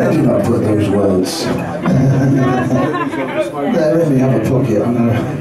Where did I put those words? They're in the other pocket, I know.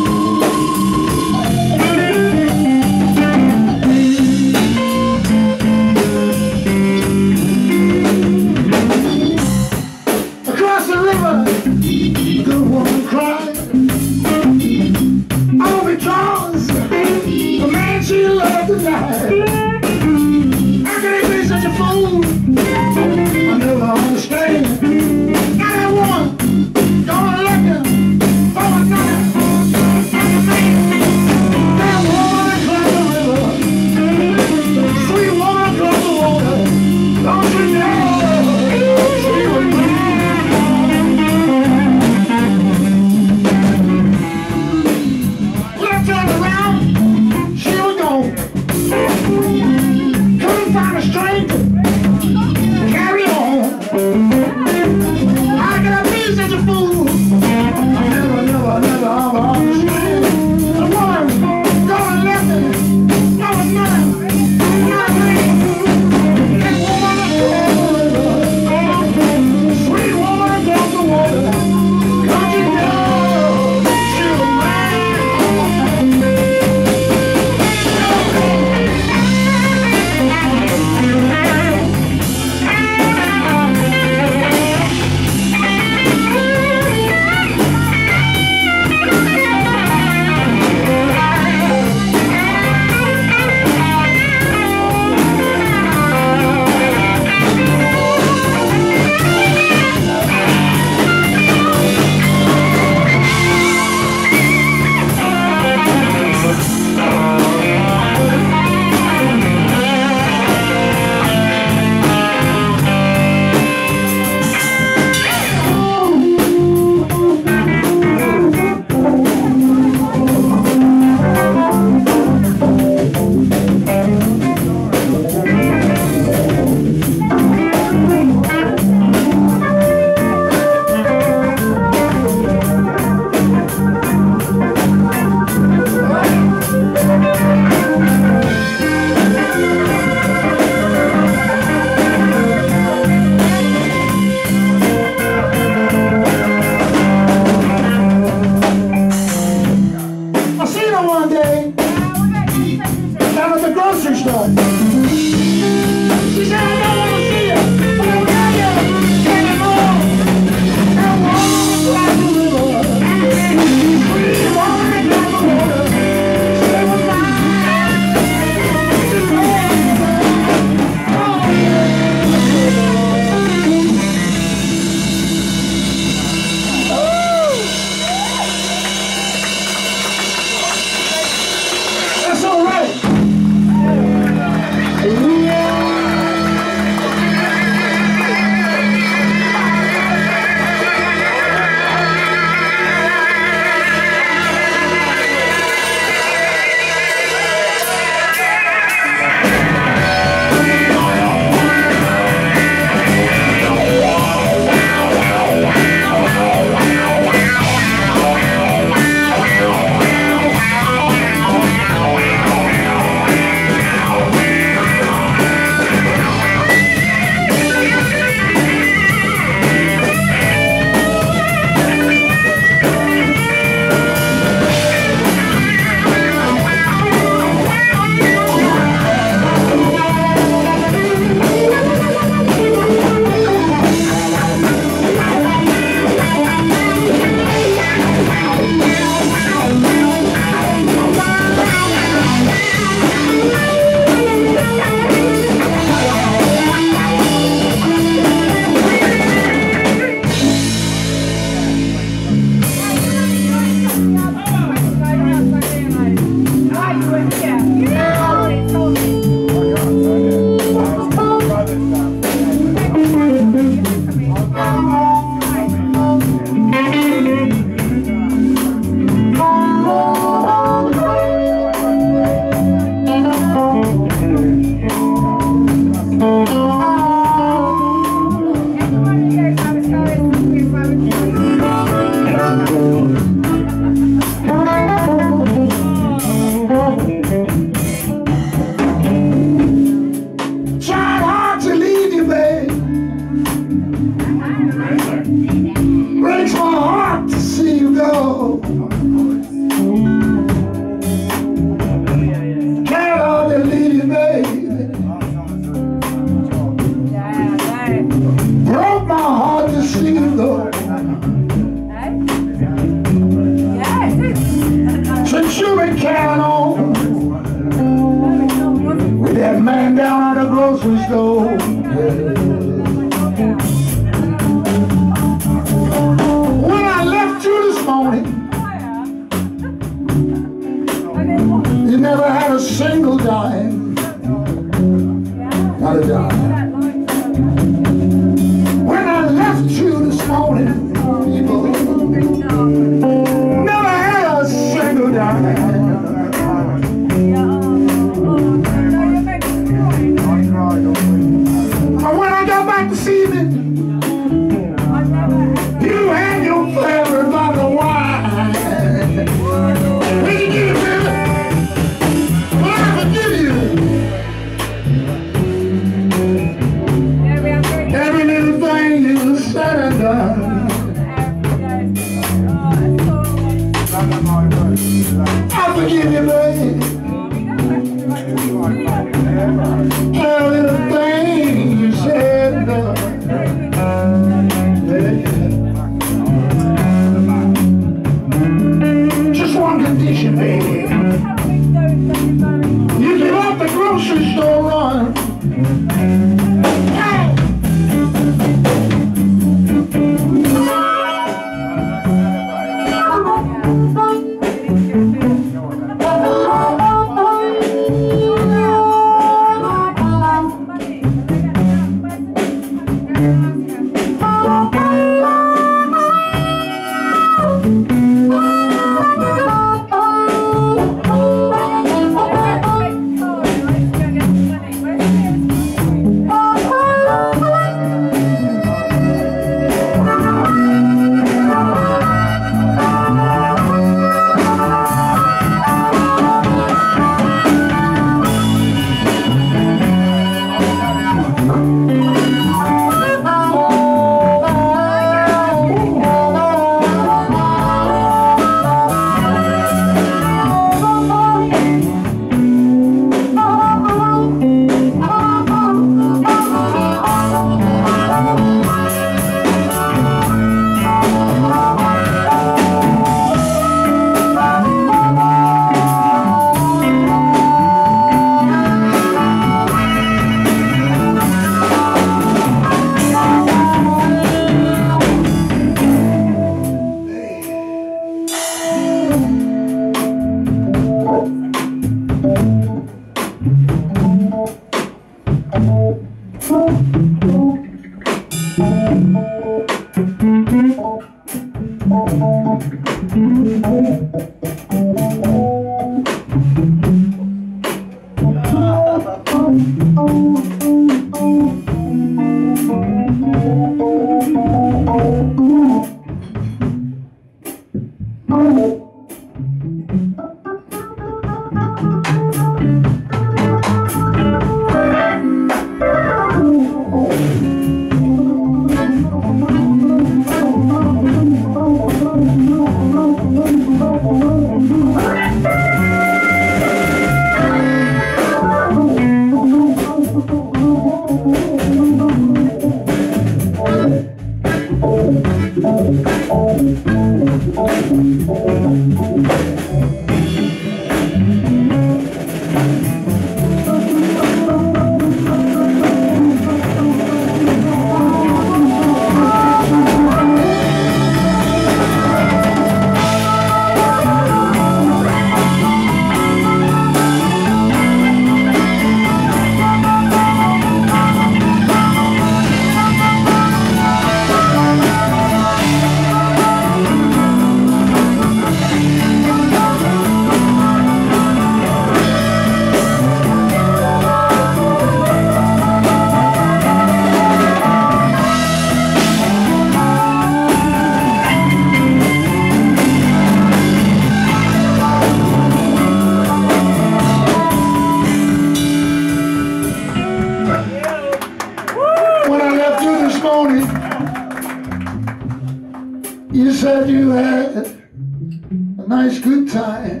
nice good time.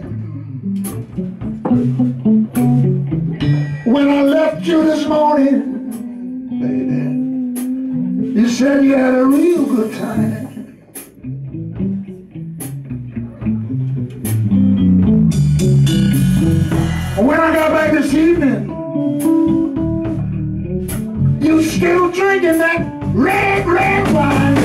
When I left you this morning, baby, you said you had a real good time. When I got back this evening, you still drinking that red wine.